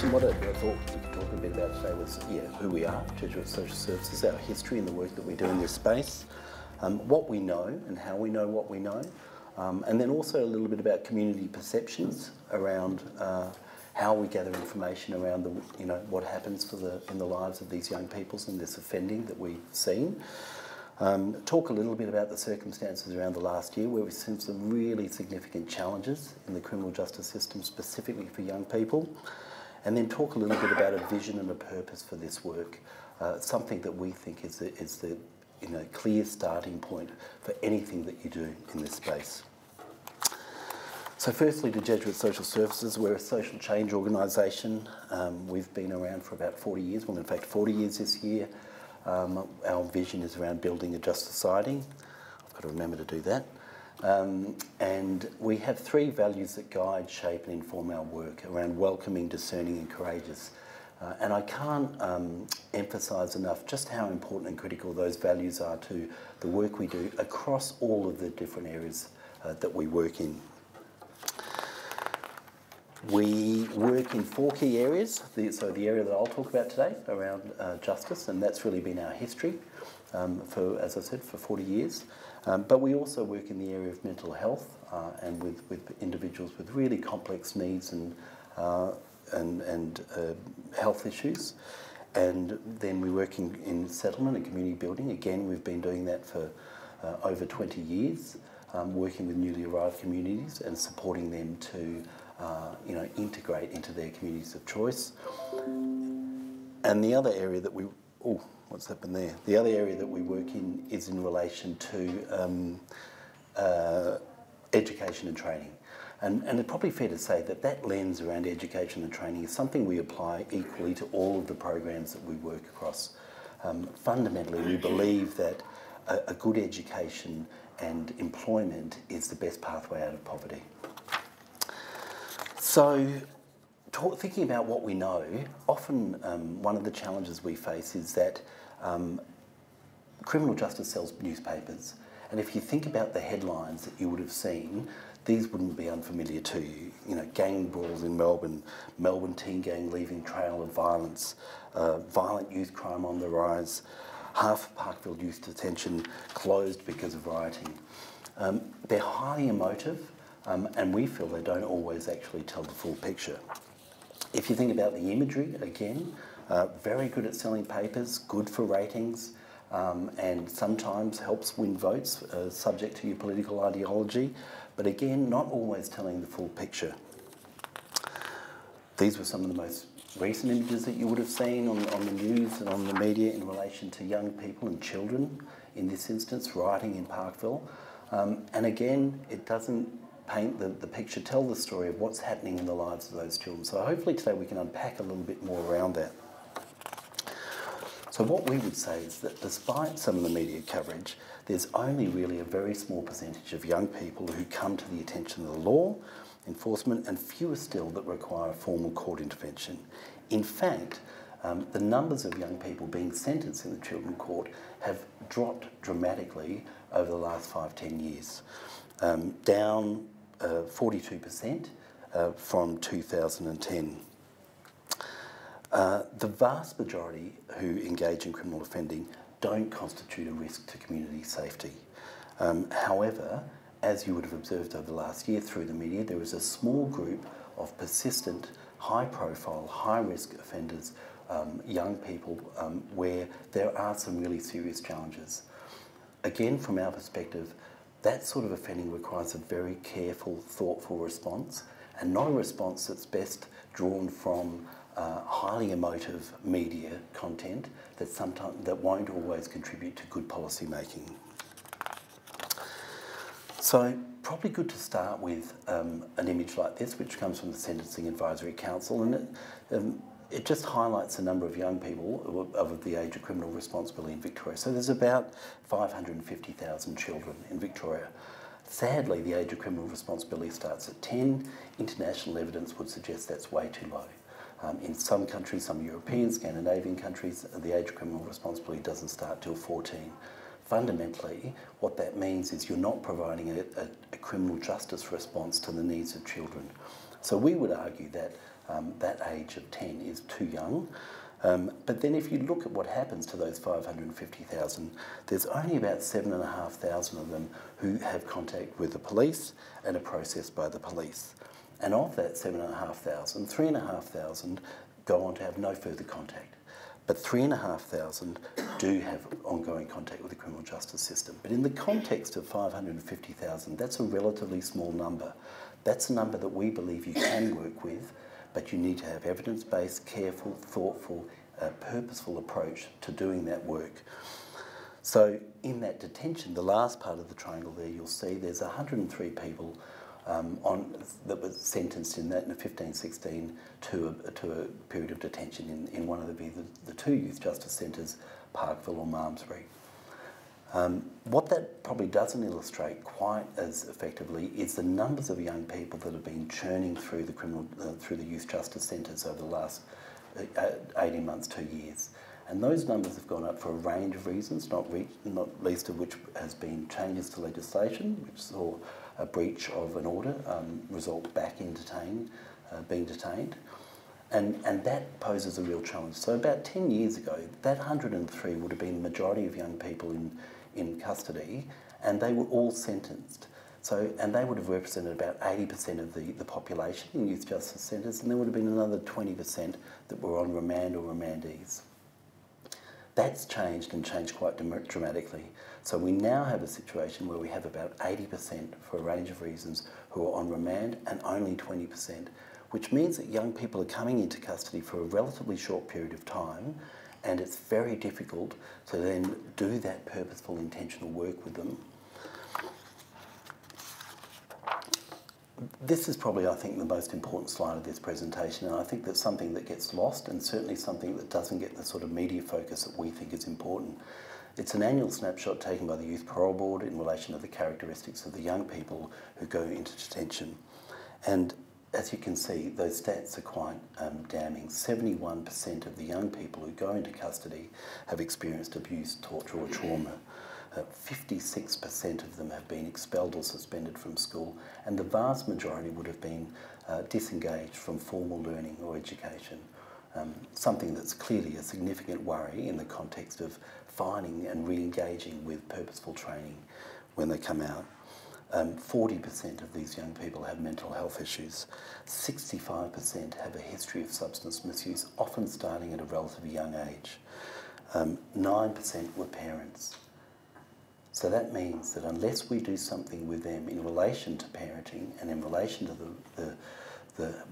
So what I thought we'd talk a bit about today was who we are, Jesuit Social Services, our history and the work that we do in this space, what we know and how we know what we know, and then also a little bit about community perceptions around how we gather information around the, what happens in the lives of these young peoples and this offending that we've seen. Talk a little bit about the circumstances around the last year where we've seen some really significant challenges in the criminal justice system specifically for young people, and then talk a little bit about a vision and a purpose for this work, something that we think is the clear starting point for anything that you do in this space. So firstly, to Jesuit Social Services, we're a social change organisation. We've been around for about 40 years, well in fact 40 years this year. Our vision is around building a just society. I've got to remember to do that. And we have three values that guide, shape and inform our work around welcoming, discerning and courageous. And I can't emphasise enough just how important and critical those values are to the work we do across all of the different areas that we work in. We work in four key areas, so the area that I'll talk about today around justice, and that's really been our history for, as I said, for 40 years. But we also work in the area of mental health and with individuals with really complex needs and health issues. And then we work in settlement and community building. Again, we've been doing that for over 20 years, working with newly arrived communities and supporting them to integrate into their communities of choice. And the other area that we, oh, what's happened there? The other area that we work in is in relation to education and training. And it's probably fair to say that that lens around education and training is something we apply equally to all of the programs that we work across. Fundamentally, we believe that a good education and employment is the best pathway out of poverty. So, thinking about what we know, often one of the challenges we face is that criminal justice sells newspapers. And if you think about the headlines that you would have seen, these wouldn't be unfamiliar to you. You know, gang brawls in Melbourne, Melbourne teen gang leaving trail of violence, violent youth crime on the rise, half Parkville youth detention closed because of rioting. They're highly emotive. And we feel they don't always actually tell the full picture. If you think about the imagery, again, very good at selling papers, good for ratings, and sometimes helps win votes, subject to your political ideology, but again, not always telling the full picture. These were some of the most recent images that you would have seen on the news and on the media in relation to young people and children, in this instance, rioting in Parkville. And again, it doesn't paint the picture, tell the story of what's happening in the lives of those children. So hopefully today we can unpack a little bit more around that. So what we would say is that despite some of the media coverage, there's only really a very small percentage of young people who come to the attention of the law enforcement, and fewer still that require formal court intervention. In fact, the numbers of young people being sentenced in the children's court have dropped dramatically over the last 5–10 years. Down 42% from 2010. The vast majority who engage in criminal offending don't constitute a risk to community safety. However, as you would have observed over the last year through the media, there is a small group of persistent, high-profile, high-risk offenders, young people, where there are some really serious challenges. Again, from our perspective, that sort of offending requires a very careful, thoughtful response, and not a response that's best drawn from highly emotive media content that sometimes that won't always contribute to good policy making. So probably good to start with an image like this, which comes from the Sentencing Advisory Council, and it just highlights the number of young people of the age of criminal responsibility in Victoria. So there's about 550,000 children in Victoria. Sadly, the age of criminal responsibility starts at 10. International evidence would suggest that's way too low. In some countries, some European, Scandinavian countries, the age of criminal responsibility doesn't start till 14. Fundamentally, what that means is you're not providing a criminal justice response to the needs of children. So we would argue that that age of 10 is too young. But then if you look at what happens to those 550,000, there's only about 7,500 of them who have contact with the police and are processed by the police. And of that 7,500, 3,500 go on to have no further contact. But 3,500 do have ongoing contact with the criminal justice system. But in the context of 550,000, that's a relatively small number. That's a number that we believe you can work with, but you need to have evidence-based, careful, thoughtful, purposeful approach to doing that work. So in that detention, the last part of the triangle there, you'll see there's 103 people that was sentenced in that in 1516 to a period of detention in one of the two youth justice centres, Parkville or Malmsbury. What that probably doesn't illustrate quite as effectively is the numbers of young people that have been churning through the youth justice centres over the last 18 months, 2 years. And those numbers have gone up for a range of reasons, not least of which has been changes to legislation, which saw a breach of an order result back in being detained. And that poses a real challenge. So about 10 years ago, that 103 would have been the majority of young people in custody, and they were all sentenced. So, and they would have represented about 80% of the population in youth justice centres, and there would have been another 20% that were on remand or remandees. That's changed and changed quite dramatically. So we now have a situation where we have about 80% for a range of reasons who are on remand and only 20%, which means that young people are coming into custody for a relatively short period of time, and it's very difficult to then do that purposeful, intentional work with them. This is probably, I think, the most important slide of this presentation, and I think that's something that gets lost and certainly something that doesn't get the sort of media focus that we think is important. It's an annual snapshot taken by the Youth Parole Board in relation to the characteristics of the young people who go into detention. And as you can see, those stats are quite damning. 71% of the young people who go into custody have experienced abuse, torture or trauma. 56% of them have been expelled or suspended from school, and the vast majority would have been disengaged from formal learning or education, something that's clearly a significant worry in the context of finding and re-engaging with purposeful training when they come out. 40% of these young people have mental health issues. 65% have a history of substance misuse, often starting at a relatively young age. 9% were parents. So that means that unless we do something with them in relation to parenting and in relation to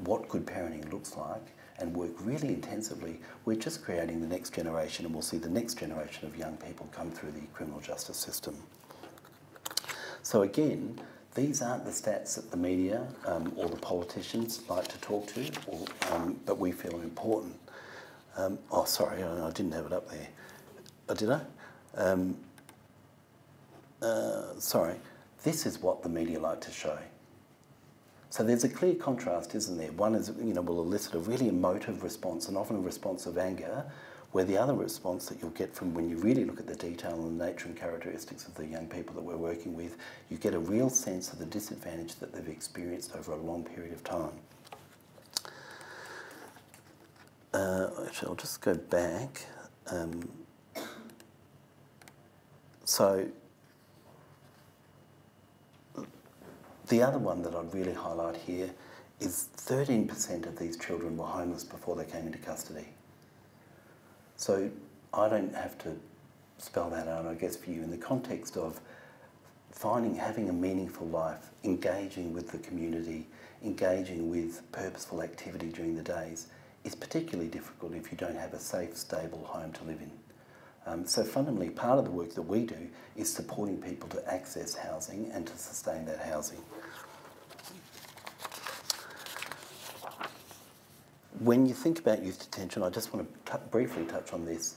what good parenting looks like and work really intensively, we're just creating the next generation, and we'll see the next generation of young people come through the criminal justice system. So again, these aren't the stats that the media or the politicians like to talk to, or, but we feel important. Oh, sorry, I didn't have it up there. Did I? Sorry. This is what the media like to show. So there's a clear contrast, isn't there? One is, will elicit a really emotive response, and often a response of anger, where the other response that you'll get from when you really look at the detail and the nature and characteristics of the young people that we're working with, you get a real sense of the disadvantage that they've experienced over a long period of time. Actually, I'll just go back. So the other one that I'd really highlight here is 13% of these children were homeless before they came into custody. So I don't have to spell that out, I guess, for you in the context of having a meaningful life, engaging with the community, engaging with purposeful activity during the days is particularly difficult if you don't have a safe, stable home to live in. So fundamentally, part of the work that we do is supporting people to access housing and to sustain that housing. When you think about youth detention, I just want to briefly touch on this.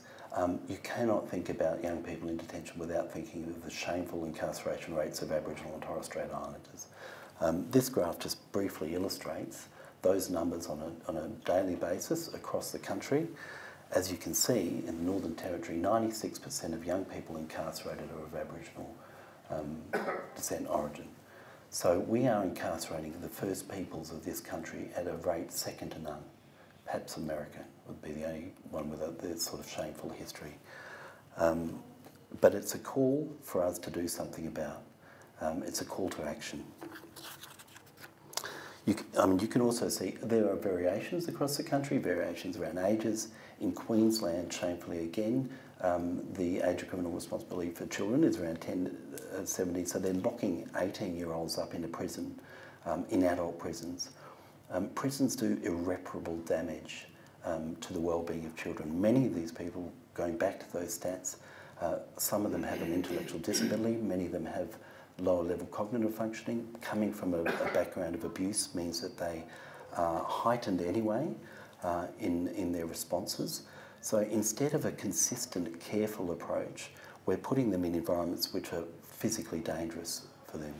You cannot think about young people in detention without thinking of the shameful incarceration rates of Aboriginal and Torres Strait Islanders. This graph just briefly illustrates those numbers on a daily basis across the country. As you can see, in the Northern Territory, 96% of young people incarcerated are of Aboriginal descent origin. So we are incarcerating the first peoples of this country at a rate second to none. Perhaps America would be the only one with a sort of shameful history. But it's a call for us to do something about. It's a call to action. You can also see there are variations across the country, variations around ages. In Queensland, shamefully again, the age of criminal responsibility for children is around 10 to 70, so they're locking 18-year-olds up into prison, in adult prisons. Prisons do irreparable damage to the well-being of children. Many of these people, going back to those stats, some of them have an intellectual disability, many of them have lower level cognitive functioning. Coming from a background of abuse means that they are heightened anyway in their responses. So instead of a consistent, careful approach, we're putting them in environments which are physically dangerous for them.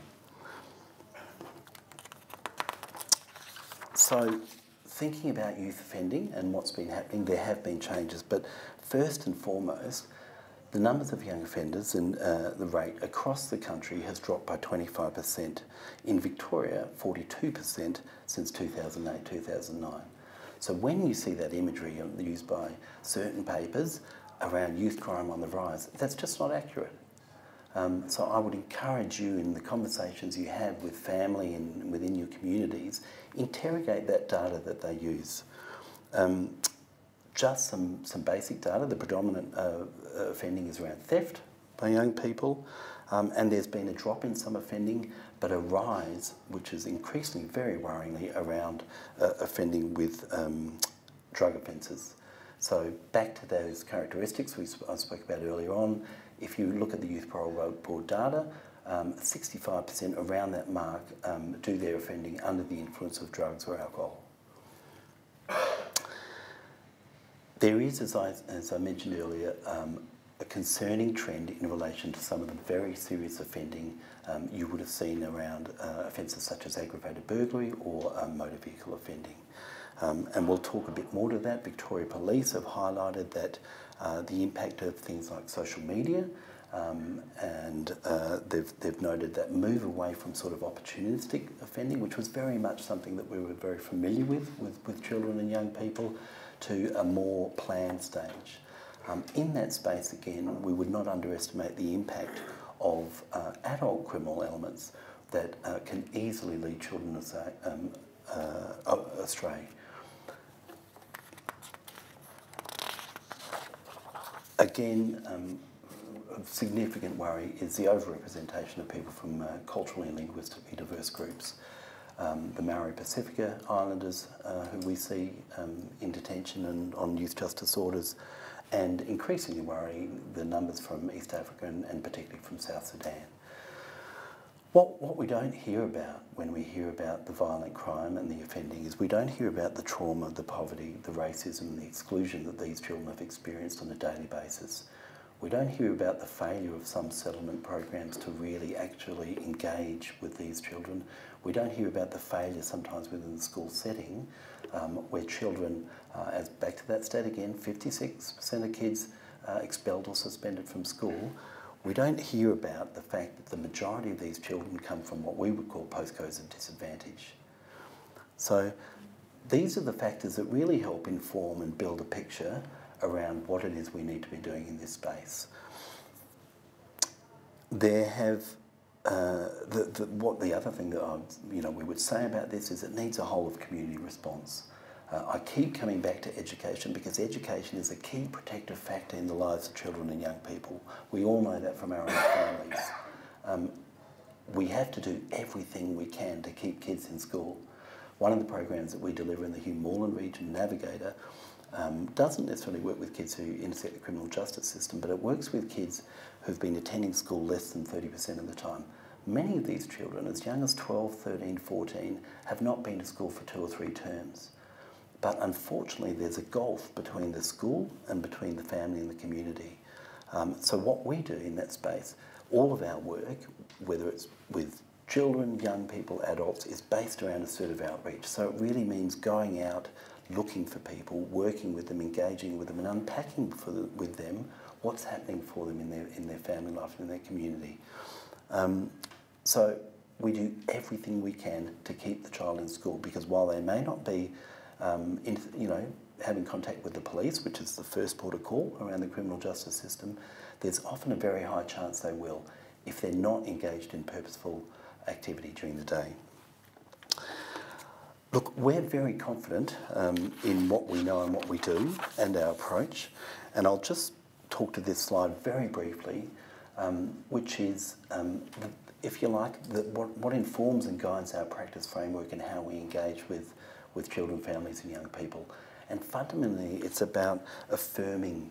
So thinking about youth offending and what's been happening, there have been changes, but first and foremost, the numbers of young offenders and the rate across the country has dropped by 25%. In Victoria, 42% since 2008, 2009. So when you see that imagery used by certain papers around youth crime on the rise, that's just not accurate. So I would encourage you in the conversations you have with family and within your communities, interrogate that data that they use. Just some basic data, the predominant offending is around theft by young people, and there's been a drop in some offending, but a rise, which is increasingly, very worryingly, around offending with drug offences. So back to those characteristics I spoke about earlier on, if you look at the Youth Parole Board data, 65% around that mark do their offending under the influence of drugs or alcohol. There is, as I mentioned earlier, a concerning trend in relation to some of the very serious offending you would have seen around offences such as aggravated burglary or motor vehicle offending. And we'll talk a bit more to that. Victoria Police have highlighted that the impact of things like social media, and they've noted that move away from sort of opportunistic offending, which was very much something that we were very familiar with children and young people, to a more planned stage. In that space, again, we would not underestimate the impact of adult criminal elements that can easily lead children astray. Again, a significant worry is the overrepresentation of people from culturally and linguistically diverse groups. The Maori Pacifica Islanders who we see in detention and on youth justice orders, and increasingly worrying the numbers from East Africa and particularly from South Sudan. What we don't hear about when we hear about the violent crime and the offending is we don't hear about the trauma, the poverty, the racism, the exclusion that these children have experienced on a daily basis. We don't hear about the failure of some settlement programs to really actually engage with these children. We don't hear about the failure sometimes within the school setting where children, as back to that stat again, 56% of kids expelled or suspended from school. We don't hear about the fact that the majority of these children come from what we would call postcodes of disadvantage. So these are the factors that really help inform and build a picture around what it is we need to be doing in this space. There have the other thing that we would say about this is it needs a whole of community response. I keep coming back to education because education is a key protective factor in the lives of children and young people. We all know that from our own families. We have to do everything we can to keep kids in school. One of the programs that we deliver in the Hume-Morland region, Navigator, doesn't necessarily work with kids who intersect the criminal justice system, but it works with kids who've been attending school less than 30% of the time. Many of these children, as young as 12, 13, 14, have not been to school for 2 or 3 terms. But unfortunately, there's a gulf between the school and between the family and the community. So what we do in that space, all of our work, whether it's with children, young people, adults, is based around assertive outreach. So it really means going out, looking for people, working with them, engaging with them, and unpacking with them what's happening for them in their family life and in their community. So we do everything we can to keep the child in school, because while they may not be, having contact with the police, which is the first port of call around the criminal justice system, there's often a very high chance they will if they're not engaged in purposeful activity during the day. Look, we're very confident in what we know and what we do and our approach, and I'll just talk to this slide very briefly, which is, if you like, what informs and guides our practice framework and how we engage with children, families and young people. And fundamentally, it's about affirming,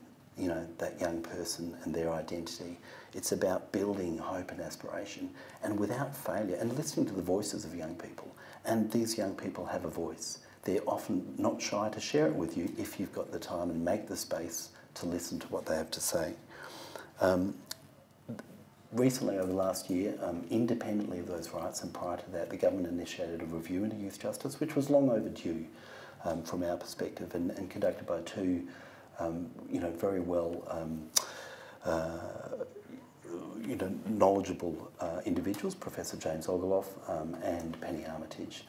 that young person and their identity. It's about building hope and aspiration, and without failure, and listening to the voices of young people. And these young people have a voice. They're often not shy to share it with you if you've got the time and make the space to listen to what they have to say. Recently, over the last year, independently of those rights, and prior to that, the government initiated a review into youth justice, which was long overdue from our perspective, and conducted by two very well knowledgeable individuals, Professor James Ogiloff and Penny Armitage.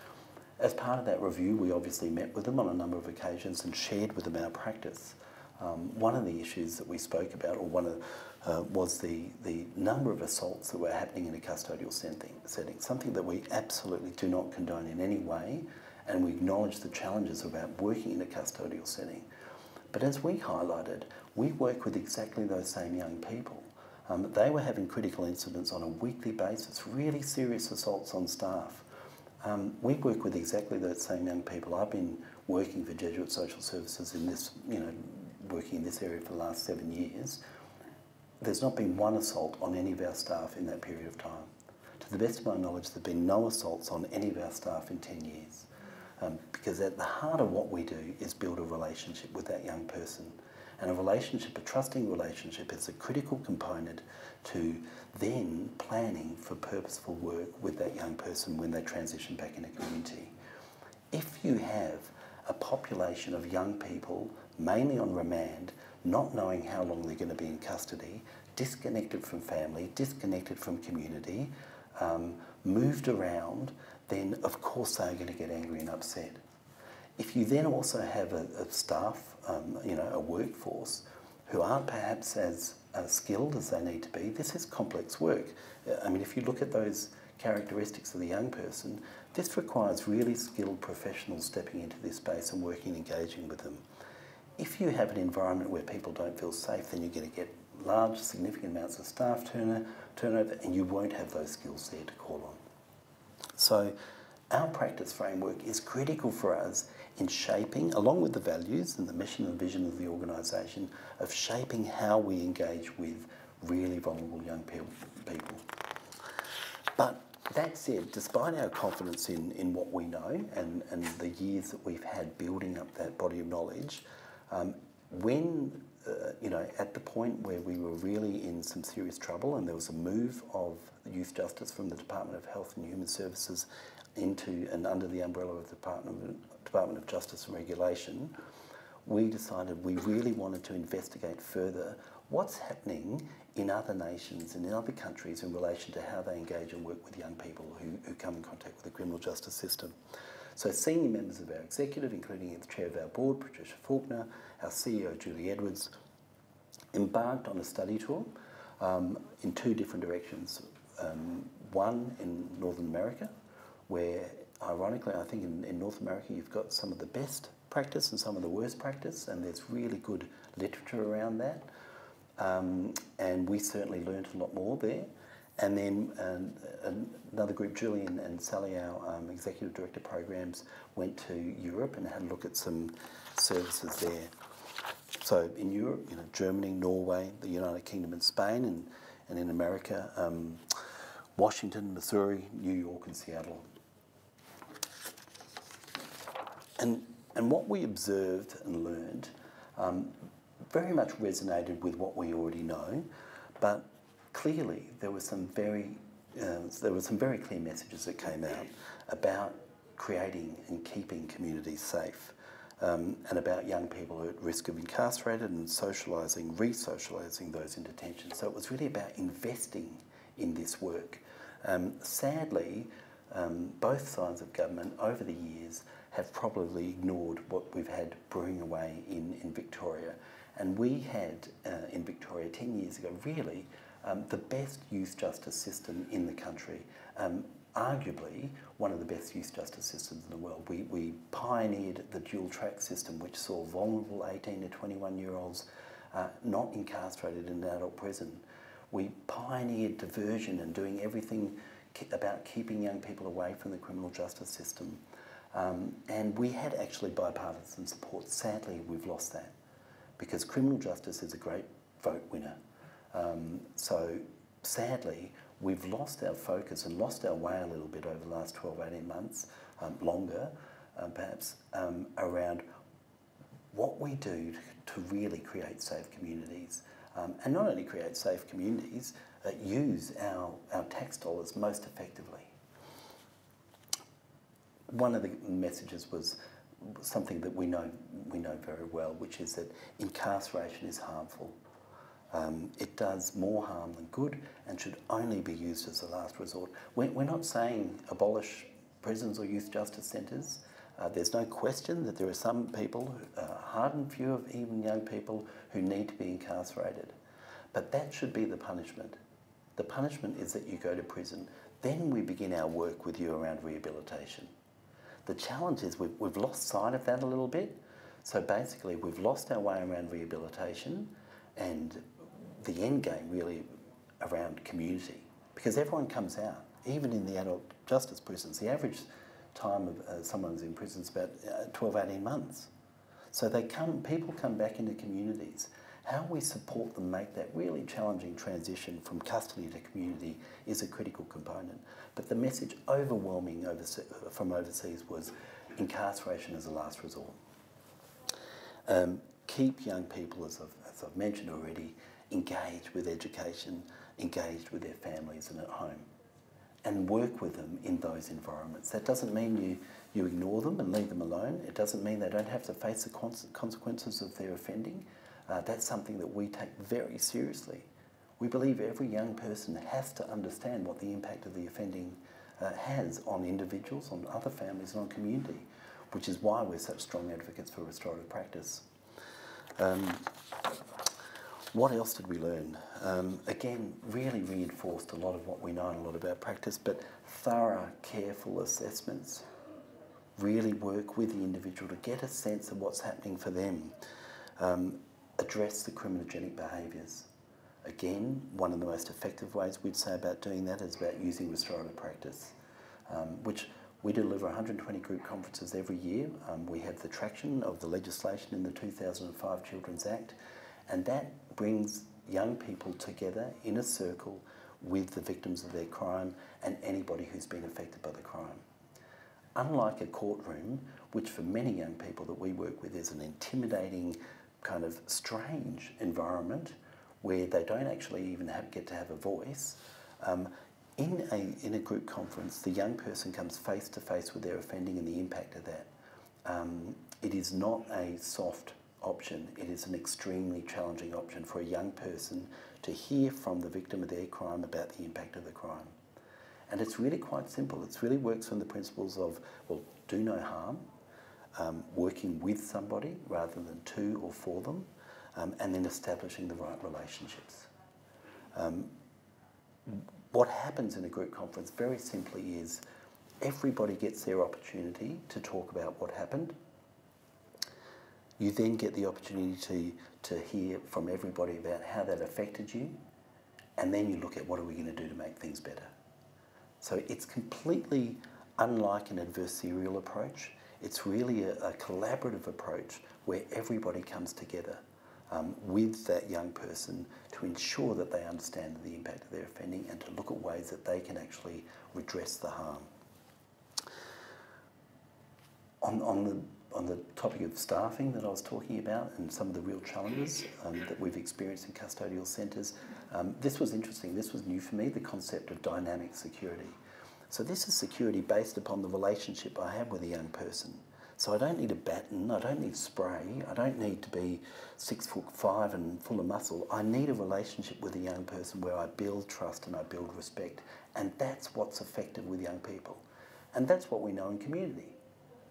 As part of that review, we obviously met with them on a number of occasions and shared with them our practice. One of the issues that we spoke about, or was the number of assaults that were happening in a custodial setting, something that we absolutely do not condone in any way, and we acknowledge the challenges about working in a custodial setting. But as we highlighted, we work with exactly those same young people. They were having critical incidents on a weekly basis, really serious assaults on staff. We work with exactly those same young people. I've been working for Jesuit Social Services in this, working in this area for the last 7 years. There's not been one assault on any of our staff in that period of time. To the best of my knowledge, there have been no assaults on any of our staff in 10 years. Because at the heart of what we do is build a relationship with that young person. And a relationship, a trusting relationship, is a critical component to then planning for purposeful work with that young person when they transition back in a community. If you have a population of young people, mainly on remand, not knowing how long they're going to be in custody, disconnected from family, disconnected from community, moved around, then of course they're going to get angry and upset. If you then also have a staff, a workforce, who aren't perhaps as skilled as they need to be, this is complex work. I mean, if you look at those characteristics of the young person, this requires really skilled professionals stepping into this space and working and engaging with them. If you have an environment where people don't feel safe, then you're going to get large, significant amounts of staff turnover, and you won't have those skills there to call on. So our practice framework is critical for us in shaping, along with the values and the mission and vision of the organisation, of shaping how we engage with really vulnerable young people. But that said, despite our confidence in what we know and the years that we've had building up that body of knowledge, at the point where we were really in some serious trouble and there was a move of youth justice from the Department of Health and Human Services into and under the umbrella of the Department of Justice and Regulation, we decided we really wanted to investigate further what's happening in other nations and in other countries in relation to how they engage and work with young people who come in contact with the criminal justice system. So senior members of our executive, including the chair of our board, Patricia Faulkner, our CEO, Julie Edwards, embarked on a study tour in two different directions. One in Northern America, where ironically, I think in North America, you've got some of the best practice and some of the worst practice, and there's really good literature around that. And we certainly learned a lot more there. And then another group, Julian and Sally, our executive director programs, went to Europe and had a look at some services there. So in Europe, Germany, Norway, the United Kingdom and Spain, and in America, Washington, Missouri, New York and Seattle. And what we observed and learned very much resonated with what we already know, but clearly, there were some very clear messages that came out about creating and keeping communities safe, and about young people who are at risk of incarcerated and re-socialising those in detention. So it was really about investing in this work, Sadly, both sides of government over the years have probably ignored what we've had brewing away in Victoria. And we had, in Victoria 10 years ago, really the best youth justice system in the country, arguably one of the best youth justice systems in the world. We pioneered the dual track system, which saw vulnerable 18 to 21-year-olds not incarcerated in adult prison. We pioneered diversion and doing everything about keeping young people away from the criminal justice system. And we had actually bipartisan support. Sadly, we've lost that because criminal justice is a great vote winner. So sadly, we've lost our focus and lost our way a little bit over the last 12, 18 months, longer perhaps, around what we do to really create safe communities. And not only create safe communities, use our tax dollars most effectively. One of the messages was something that we know very well, which is that incarceration is harmful. It does more harm than good and should only be used as a last resort. We're not saying abolish prisons or youth justice centres. There's no question that there are some people, a hardened few of even young people, who need to be incarcerated. But that should be the punishment. The punishment is that you go to prison. Then we begin our work with you around rehabilitation. The challenge is we've lost sight of that a little bit. So basically we've lost our way around rehabilitation and the end game really around community, because everyone comes out, even in the adult justice prisons. The average time of someone who's in prison is about 12, 18 months. So people come back into communities. How we support them make that really challenging transition from custody to community is a critical component. But the message overwhelming from overseas was incarceration as a last resort. Keep young people, as I've mentioned already, engaged with education, engaged with their families and at home, and work with them in those environments. That doesn't mean you ignore them and leave them alone. It doesn't mean they don't have to face the consequences of their offending. That's something that we take very seriously. We believe every young person has to understand what the impact of the offending has on individuals, on other families, and on community, which is why we're such strong advocates for restorative practice. What else did we learn? Again, really reinforced a lot of what we know and a lot about practice, but thorough, careful assessments. Really work with the individual to get a sense of what's happening for them. Address the criminogenic behaviours. Again, one of the most effective ways we'd say about doing that is about using restorative practice, which we deliver 120 group conferences every year. We have the traction of the legislation in the 2005 Children's Act, and that brings young people together in a circle with the victims of their crime and anybody who's been affected by the crime. Unlike a courtroom, which for many young people that we work with is an intimidating, kind of strange environment where they don't actually even get to have a voice, in a group conference, the young person comes face to face with their offending and the impact of that. It is not a soft option. It is an extremely challenging option for a young person to hear from the victim of their crime about the impact of the crime. And it's really quite simple. It really works from the principles of, well, do no harm, working with somebody rather than to or for them, and then establishing the right relationships. What happens in a group conference very simply is everybody gets their opportunity to talk about what happened. You then get the opportunity to hear from everybody about how that affected you, and then you look at what are we going to do to make things better. So it's completely unlike an adversarial approach. It's really a collaborative approach where everybody comes together with that young person to ensure that they understand the impact of their offending and to look at ways that they can actually redress the harm. On the topic of staffing that I was talking about and some of the real challenges that we've experienced in custodial centres, this was interesting. This was new for me, the concept of dynamic security. So this is security based upon the relationship I have with a young person. So I don't need a baton, I don't need spray, I don't need to be 6'5" and full of muscle. I need a relationship with a young person where I build trust and I build respect. And that's what's effective with young people. And that's what we know in community.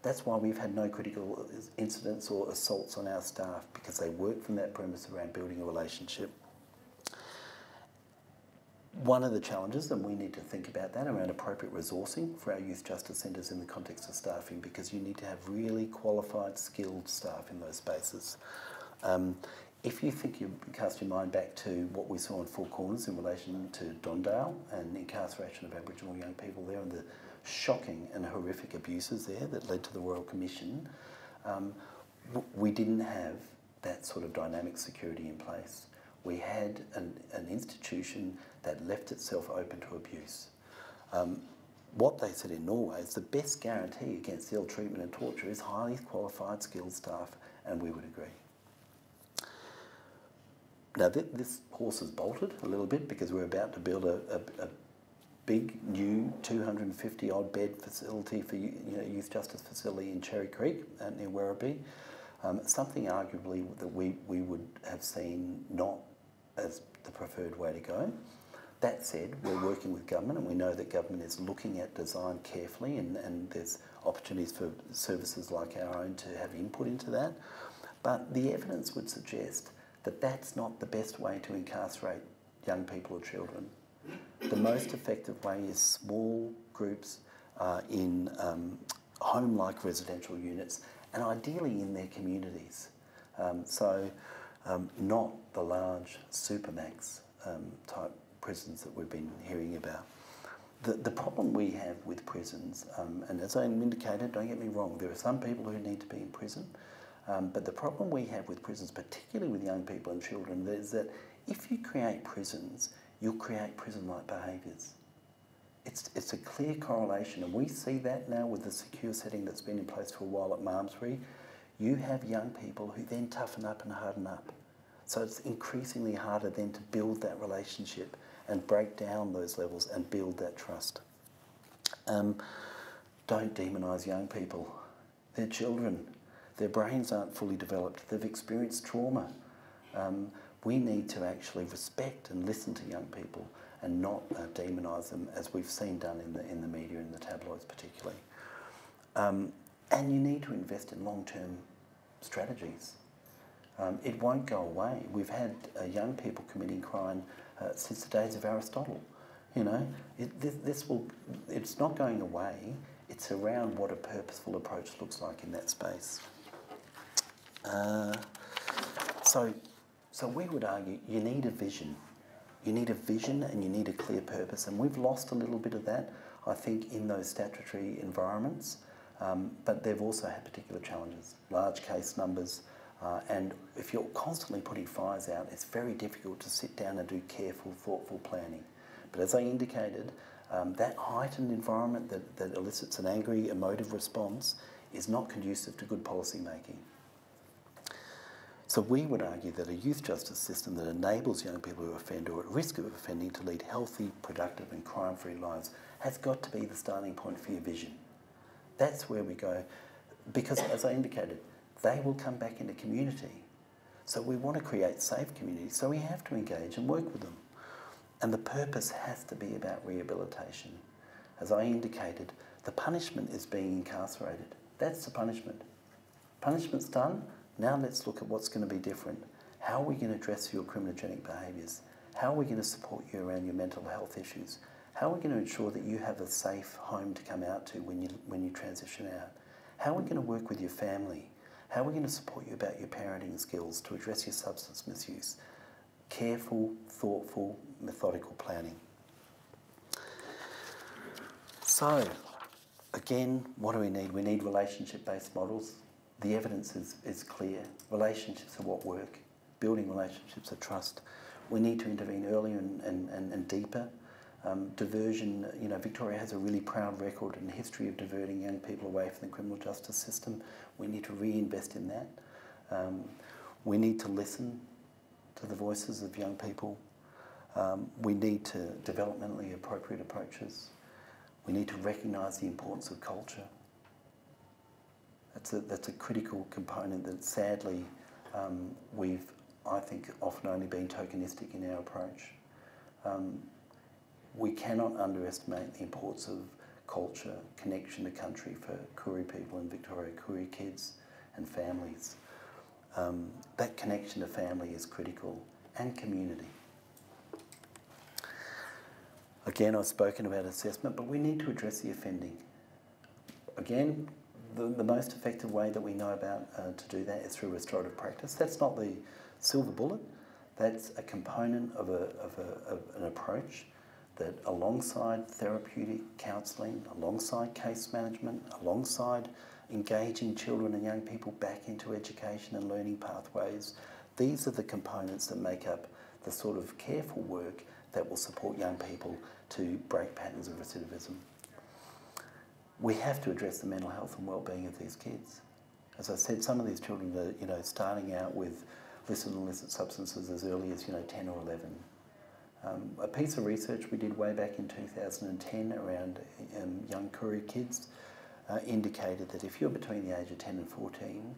That's why we've had no critical incidents or assaults on our staff, because they work from that premise around building a relationship. One of the challenges, and we need to think about that, around appropriate resourcing for our youth justice centres in the context of staffing, because you need to have really qualified, skilled staff in those spaces. If you think you cast your mind back to what we saw in Four Corners in relation to Don Dale and incarceration of Aboriginal young people there, and the shocking and horrific abuses there that led to the Royal Commission, we didn't have that sort of dynamic security in place. We had an institution that left itself open to abuse. What they said in Norway is the best guarantee against ill treatment and torture is highly qualified, skilled staff, and we would agree. Now this horse has bolted a little bit, because we're about to build a big new 250-odd bed facility for youth justice facility in Cherry Creek near Werribee. Something arguably that we would have seen not as the preferred way to go. That said, we're working with government, and we know that government is looking at design carefully, and there's opportunities for services like our own to have input into that. But the evidence would suggest that that's not the best way to incarcerate young people or children. The most effective way is small groups in home-like residential units, and ideally in their communities. Not the large supermax type prisons that we've been hearing about. The problem we have with prisons, and as I indicated, don't get me wrong, there are some people who need to be in prison, but the problem we have with prisons, particularly with young people and children, is that if you create prisons, you'll create prison-like behaviours. It's a clear correlation, and we see that now with the secure setting that's been in place for a while at Malmsbury. You have young people who then toughen up and harden up. So it's increasingly harder then to build that relationship and break down those levels and build that trust. Don't demonise young people. They're children. Their brains aren't fully developed. They've experienced trauma. We need to actually respect and listen to young people and not demonise them, as we've seen done in the media, in the tabloids particularly. And you need to invest in long-term strategies. It won't go away. We've had young people committing crime since the days of Aristotle. You know, it's not going away. It's around what a purposeful approach looks like in that space. So we would argue you need a vision. You need a vision and you need a clear purpose, and we've lost a little bit of that, I think, in those statutory environments, but they've also had particular challenges, large case numbers, and if you're constantly putting fires out, it's very difficult to sit down and do careful, thoughtful planning. But as I indicated, that heightened environment that elicits an angry, emotive response is not conducive to good policy making. So we would argue that a youth justice system that enables young people who offend or at risk of offending to lead healthy, productive and crime-free lives has got to be the starting point for your vision. That's where we go, because as I indicated, they will come back into community. So we want to create safe communities, so we have to engage and work with them. And the purpose has to be about rehabilitation. As I indicated, the punishment is being incarcerated. That's the punishment. Punishment's done. Now let's look at what's going to be different. How are we going to address your criminogenic behaviours? How are we going to support you around your mental health issues? How are we going to ensure that you have a safe home to come out to when you transition out? How are we going to work with your family? How are we going to support you about your parenting skills to address your substance misuse? Careful, thoughtful, methodical planning. So, again, what do we need? We need relationship-based models. The evidence is clear. Relationships are what work. Building relationships are trust. We need to intervene earlier and deeper. Diversion, you know, Victoria has a really proud record and history of diverting young people away from the criminal justice system. We need to reinvest in that. We need to listen to the voices of young people. We need to developmentally appropriate approaches. We need to recognise the importance of culture. That's a critical component that sadly I think often only been tokenistic in our approach. We cannot underestimate the importance of culture, connection to country for Koori people in Victoria, Koori kids and families. That connection to family is critical, and community. Again, I've spoken about assessment, but we need to address the offending. Again, the most effective way that we know about to do that is through restorative practice. That's not the silver bullet. That's a component of an approach that, alongside therapeutic counselling, alongside case management, alongside engaging children and young people back into education and learning pathways, these are the components that make up the sort of careful work that will support young people to break patterns of recidivism. We have to address the mental health and well-being of these kids. As I said, some of these children are, you know, starting out with illicit and illicit substances as early as, you know, 10 or 11. A piece of research we did way back in 2010 around young Koori kids indicated that if you're between the age of 10 and 14,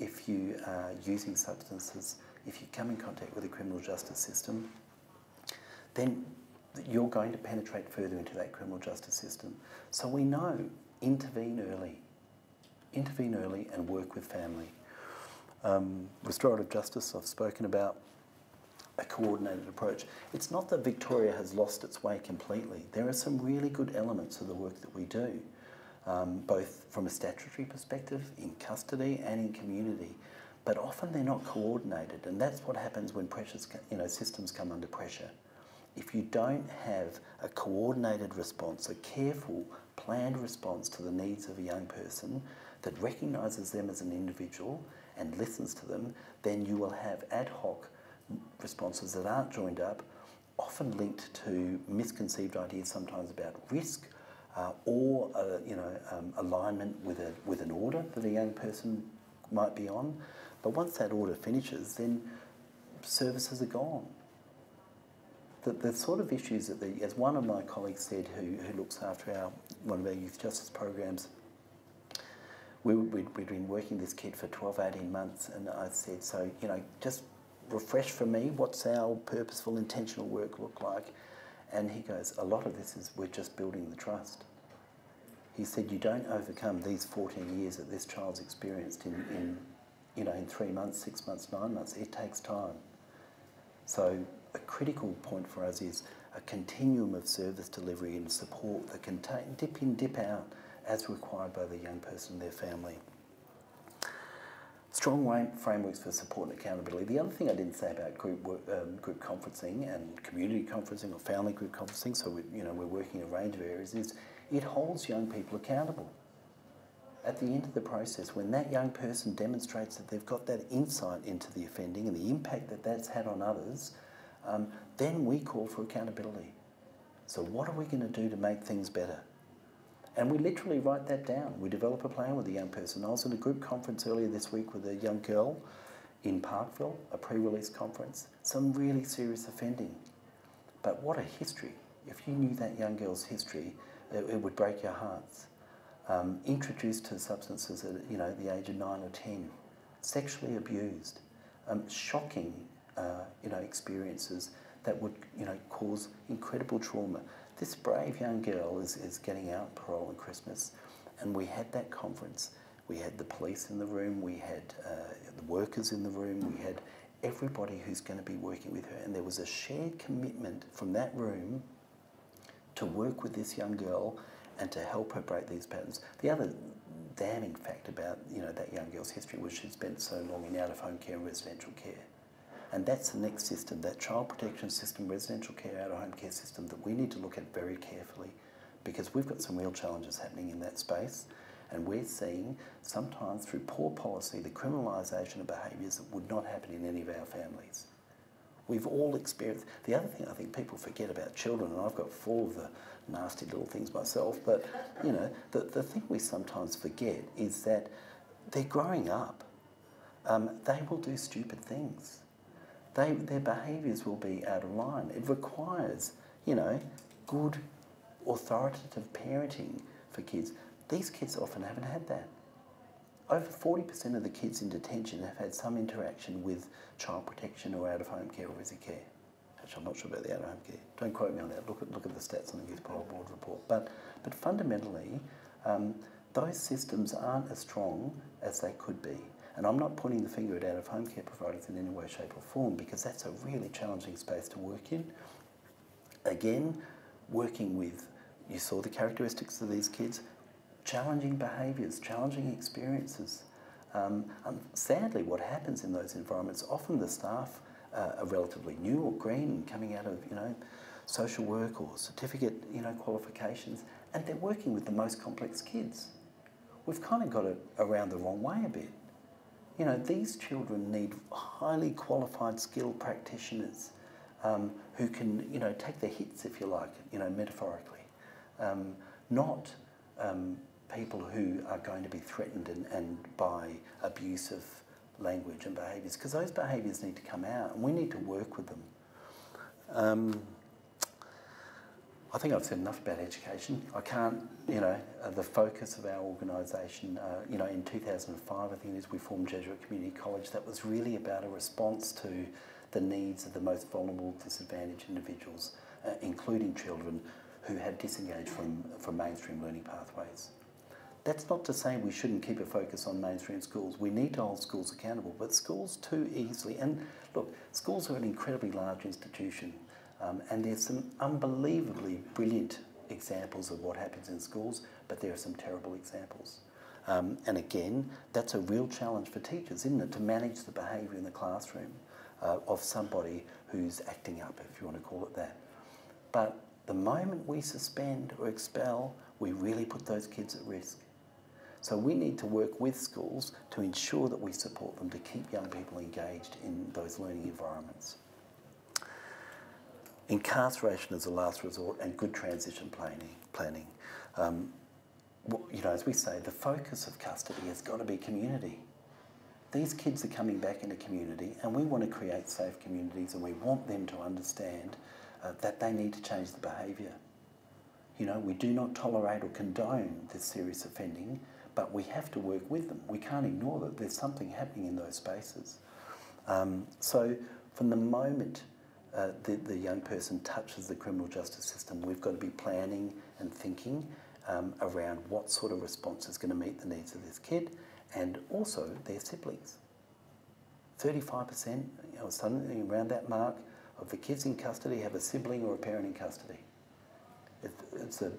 if you are using substances, if you come in contact with the criminal justice system, then you're going to penetrate further into that criminal justice system. So we know, intervene early and work with family. Restorative justice, I've spoken about, a coordinated approach. It's not that Victoria has lost its way completely. There are some really good elements of the work that we do, both from a statutory perspective, in custody and in community, but often they're not coordinated, and that's what happens when pressures, you know, systems come under pressure. If you don't have a coordinated response, a careful, planned response to the needs of a young person that recognises them as an individual and listens to them, then you will have ad hoc responses that aren't joined up, often linked to misconceived ideas sometimes about risk or alignment with an order that a young person might be on. But once that order finishes, then services are gone. The sort of issues that, as one of my colleagues said, who looks after one of our youth justice programs, we'd been working this kid for 12, 18 months, and I said, so, you know, just refresh for me, what's our purposeful, intentional work look like? And he goes, a lot of this is we're just building the trust. He said, you don't overcome these 14 years that this child's experienced in 3 months, 6 months, 9 months. It takes time. So a critical point for us is a continuum of service delivery and support that can dip in, dip out, as required by the young person and their family. Strong frameworks for support and accountability. The other thing I didn't say about group conferencing and community conferencing or family group conferencing, so we're working in a range of areas, is it holds young people accountable. At the end of the process, when that young person demonstrates that they've got that insight into the offending and the impact that that's had on others, then we call for accountability. So what are we going to do to make things better? And we literally write that down. We develop a plan with the young person. I was in a group conference earlier this week with a young girl in Parkville, a pre-release conference, some really serious offending. But what a history. If you knew that young girl's history, it would break your hearts. Introduced to substances at the age of 9 or 10, sexually abused, shocking experiences that would cause incredible trauma. This brave young girl is getting out parole on Christmas, and we had that conference. We had the police in the room, we had the workers in the room, we had everybody who's going to be working with her, and there was a shared commitment from that room to work with this young girl and to help her break these patterns. The other damning fact about that young girl's history was she spent so long in out-of-home care and residential care. And that's the next system, that child protection system, residential care, out-of-home care system, that we need to look at very carefully, because we've got some real challenges happening in that space, and we're seeing, sometimes through poor policy, the criminalisation of behaviours that would not happen in any of our families. We've all experienced. The other thing I think people forget about children, and I've got 4 of the nasty little things myself, but the thing we sometimes forget is that they're growing up. They will do stupid things. Their behaviours will be out of line. It requires, good, authoritative parenting for kids. These kids often haven't had that. over 40% of the kids in detention have had some interaction with child protection or out-of-home care or visit care. Actually, I'm not sure about the out-of-home care. Don't quote me on that. Look at the stats on the Youth Parole Board report. But fundamentally, those systems aren't as strong as they could be. And I'm not pointing the finger at out-of-home care providers in any way, shape or form, because that's a really challenging space to work in. Again, working with, you saw the characteristics of these kids, challenging behaviours, challenging experiences. And sadly, what happens in those environments, often the staff are relatively new or green, coming out of, social work or certificate, qualifications, and they're working with the most complex kids. We've kind of got it around the wrong way a bit. These children need highly qualified, skilled practitioners who can, take the hits, if you like, metaphorically, not people who are going to be threatened and by abusive language and behaviours, because those behaviours need to come out and we need to work with them. I think I've said enough about education. I can't, the focus of our organisation, in 2005, I think it is, we formed Jesuit Community College. That was really about a response to the needs of the most vulnerable, disadvantaged individuals, including children who had disengaged from mainstream learning pathways. That's not to say we shouldn't keep a focus on mainstream schools. We need to hold schools accountable, but schools too easily, and look, schools are an incredibly large institution. And there's some unbelievably brilliant examples of what happens in schools, but there are some terrible examples. And again, that's a real challenge for teachers, isn't it, to manage the behaviour in the classroom of somebody who's acting up, if you want to call it that. But the moment we suspend or expel, we really put those kids at risk. So we need to work with schools to ensure that we support them to keep young people engaged in those learning environments. Incarceration as a last resort and good transition planning. As we say, the focus of custody has got to be community. These kids are coming back into community and we want to create safe communities, and we want them to understand that they need to change the behaviour. We do not tolerate or condone this serious offending, but we have to work with them. We can't ignore that there's something happening in those spaces. So from the moment the young person touches the criminal justice system, we've got to be planning and thinking around what sort of response is going to meet the needs of this kid and also their siblings. 35%, suddenly around that mark, of the kids in custody have a sibling or a parent in custody. It's a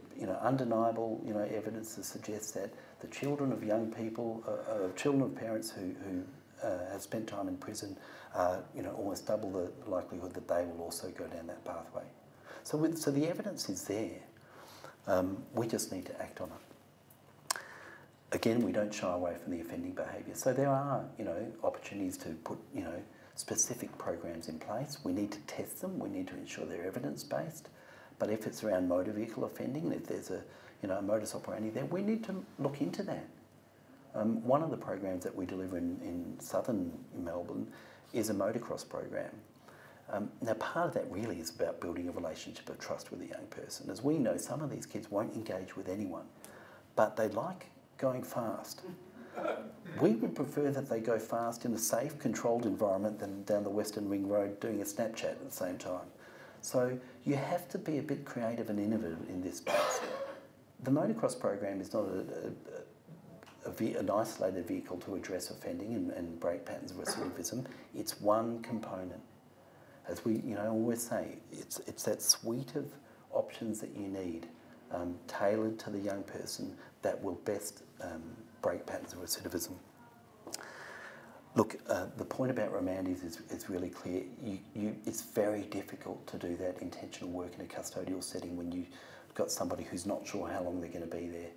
undeniable evidence to suggest that the children of young people, children of parents who have spent time in prison, almost double the likelihood that they will also go down that pathway. So the evidence is there. We just need to act on it. Again, we don't shy away from the offending behaviour. So there are, opportunities to put, specific programs in place. We need to test them. We need to ensure they're evidence-based. But if it's around motor vehicle offending, if there's a, a modus operandi there, we need to look into that. One of the programs that we deliver in southern Melbourne is a motocross program. Now, part of that really is about building a relationship of trust with a young person. As we know, some of these kids won't engage with anyone, but they like going fast. We would prefer that they go fast in a safe, controlled environment than down the Western Ring Road doing a Snapchat at the same time. So you have to be a bit creative and innovative in this space. The motocross program is not an isolated vehicle to address offending and break patterns of recidivism. It's one component. As we always say, it's that suite of options that you need, tailored to the young person, that will best break patterns of recidivism. Look, the point about remand is really clear. It's very difficult to do that intentional work in a custodial setting when you've got somebody who's not sure how long they're going to be there.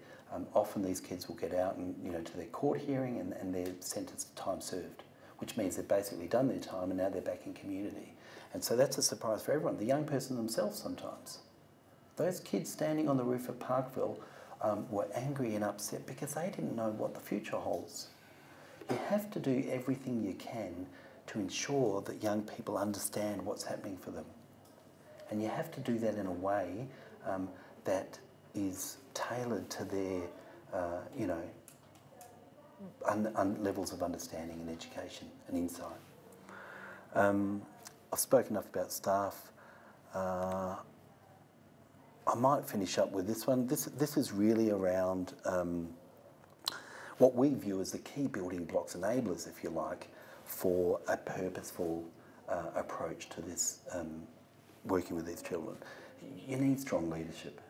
Often these kids will get out and to their court hearing and they're sentenced to time served, which means they've basically done their time and now they're back in community. And so that's a surprise for everyone, the young person themselves sometimes. Those kids standing on the roof of Parkville were angry and upset because they didn't know what the future holds. You have to do everything you can to ensure that young people understand what's happening for them. And you have to do that in a way that is tailored to their and levels of understanding and education and insight. I've spoken enough about staff. I might finish up with this one. This is really around what we view as the key building blocks, enablers, if you like, for a purposeful approach to this working with these children. You need strong leadership.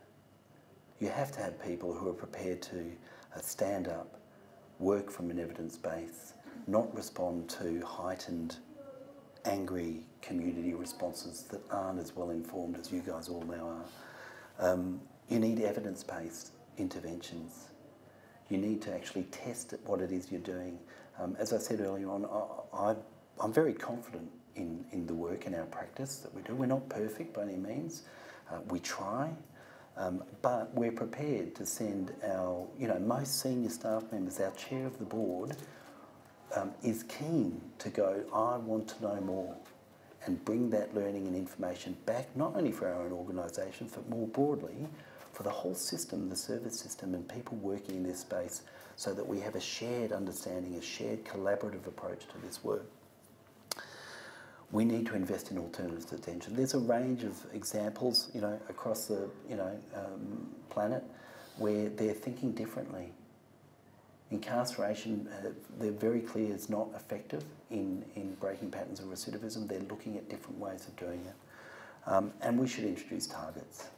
You have to have people who are prepared to stand up, work from an evidence base, not respond to heightened, angry community responses that aren't as well informed as you guys all now are. You need evidence-based interventions. You need to actually test what it is you're doing. As I said earlier on, I'm very confident in the work and our practice that we do. We're not perfect by any means. We try, but we're prepared to send our, most senior staff members, our chair of the board, is keen to go, I want to know more, and bring that learning and information back, not only for our own organisations, but more broadly for the whole system, the service system, and people working in this space, so that we have a shared understanding, a shared collaborative approach to this work. We need to invest in alternatives to detention. There's a range of examples, across the, planet, where they're thinking differently. Incarceration, they're very clear, is not effective in breaking patterns of recidivism. They're looking at different ways of doing it. And we should introduce targets.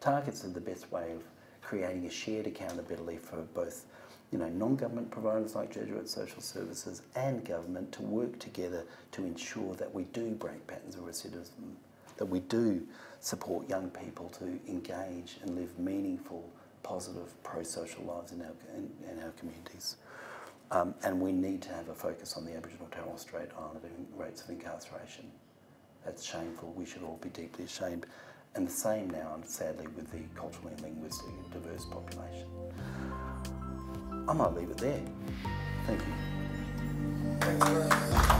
Targets are the best way of creating a shared accountability for both non-government providers like Jesuit Social Services and government to work together to ensure that we do break patterns of recidivism, that we do support young people to engage and live meaningful, positive, pro-social lives in our communities. And we need to have a focus on the Aboriginal, Torres Strait Islander rates of incarceration. That's shameful. We should all be deeply ashamed. And the same now, sadly, with the culturally and linguistically diverse population. I might leave it there. Thank you.